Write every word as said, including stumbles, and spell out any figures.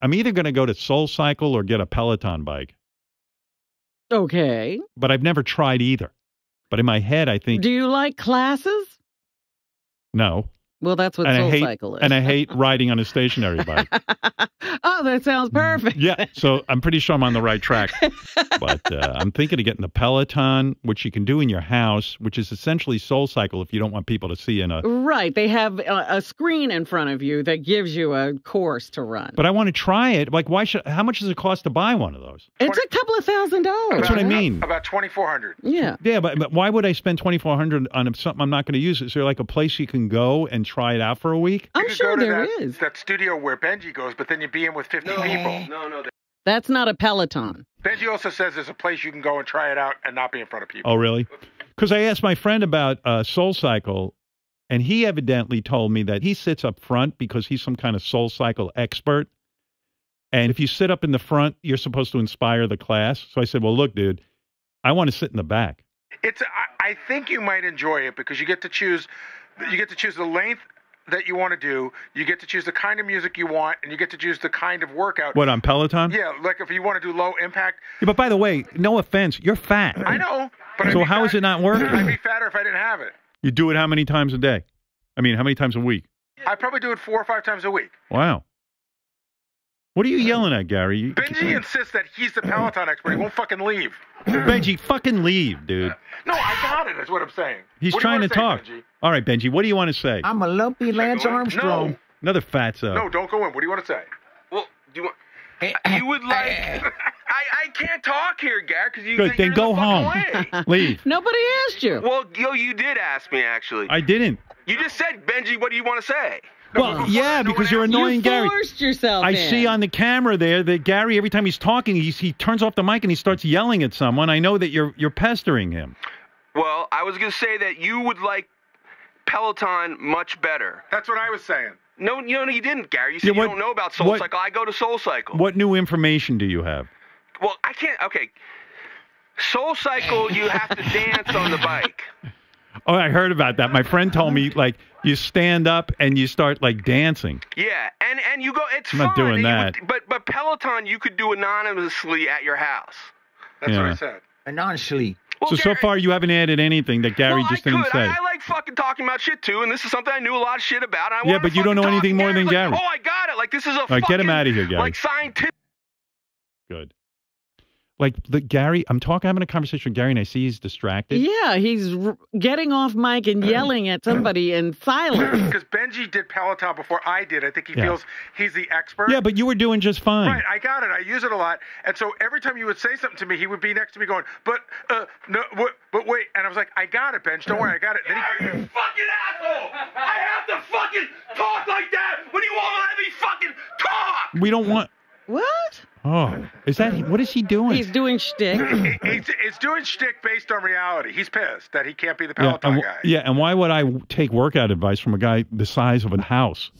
I'm either going to go to SoulCycle or get a Peloton bike. Okay. But I've never tried either. But in my head, I think... Do you like classes? No. Well, that's what SoulCycle is. And I hate riding on a stationary bike. Oh, that sounds perfect. Yeah, so I'm pretty sure I'm on the right track. But uh, I'm thinking of getting the Peloton, which you can do in your house, which is essentially SoulCycle if you don't want people to see in a... Right, they have a, a screen in front of you that gives you a course to run. But I want to try it. Like, why should? How much does it cost to buy one of those? It's a couple of thousand dollars. That's what I mean. About twenty-four hundred dollars. Yeah. Yeah, but, but why would I spend twenty-four hundred dollars on something I'm not going to use? Is there like a place you can go and try it out for a week? I'm sure there that, is. That studio where Benjy goes, but then you'd be in with fifty no. people. No, no. They... That's not a Peloton. Benjy also says there's a place you can go and try it out and not be in front of people. Oh, really? Because I asked my friend about uh, SoulCycle, and he evidently told me that he sits up front because he's some kind of SoulCycle expert. And if you sit up in the front, you're supposed to inspire the class. So I said, well, look, dude, I want to sit in the back. It's. I, I think you might enjoy it because you get to choose... You get to choose the length that you want to do. You get to choose the kind of music you want, and you get to choose the kind of workout. What, on Peloton? Yeah, like if you want to do low impact. Yeah, but by the way, no offense, you're fat. I know. But so how fat, is it not working? I'd be fatter if I didn't have it. You do it how many times a day? I mean, how many times a week? I probably do it four or five times a week. Wow. What are you yelling at, Gary? Benjy insists that he's the Peloton expert. He won't fucking leave. Benjy, fucking leave, dude. No, I got it, is what I'm saying. He's what trying to say, talk. Benjy? All right, Benjy, what do you want to say? I'm a lumpy Lance Armstrong. No. Another fatso. No, don't go in. What do you want to say? Well, do you want... You would like... I, I can't talk here, Gary, because you... Good, then go the home. Leave. Nobody asked you. Well, yo, you did ask me, actually. I didn't. You just said, Benjy, what do you want to say? Well, yeah, because you're annoying Gary. You forced yourself in. I see on the camera there that Gary, every time he's talking, he's, he turns off the mic and he starts yelling at someone. I know that you're you're pestering him. Well, I was going to say that you would like Peloton much better. That's what I was saying. No, you know, you didn't, Gary. You said yeah, what, you don't know about SoulCycle. I go to SoulCycle. What new information do you have? Well, I can't. Okay. SoulCycle, you have to dance on the bike. Oh, I heard about that. My friend told me, like, you stand up and you start, like, dancing. Yeah, and, and you go, it's I'm fun. Not doing that. Would, but, but Peloton, you could do anonymously at your house. That's yeah. what I said. Anonymously. Well, so, Gary, so far you haven't added anything that Gary well, just I didn't could. say. I, I like fucking talking about shit, too, and this is something I knew a lot of shit about. And I yeah, but you don't know anything more than Gary. Like, oh, I got it. Like, this is a All fucking, get him out of here, Gary. Like, scientific. Good. Like, the Gary, I'm talking, I'm having a conversation with Gary, and I see he's distracted. Yeah, he's r getting off mic and yelling at somebody in silence. Because Benjy did Peloton before I did. I think he yeah. feels he's the expert. Yeah, but you were doing just fine. Right, I got it. I use it a lot. And so every time you would say something to me, he would be next to me going, but, uh, no, what, but wait. And I was like, I got it, Benj. Don't worry, I got it. Gary, then he, you fucking asshole! I have to fucking talk like that when you won't let me fucking talk! We don't want... What? Oh, is that, what is he doing? He's doing shtick. He's, he's doing shtick based on reality. He's pissed that he can't be the Peloton yeah, guy. Yeah, and why would I take workout advice from a guy the size of a house?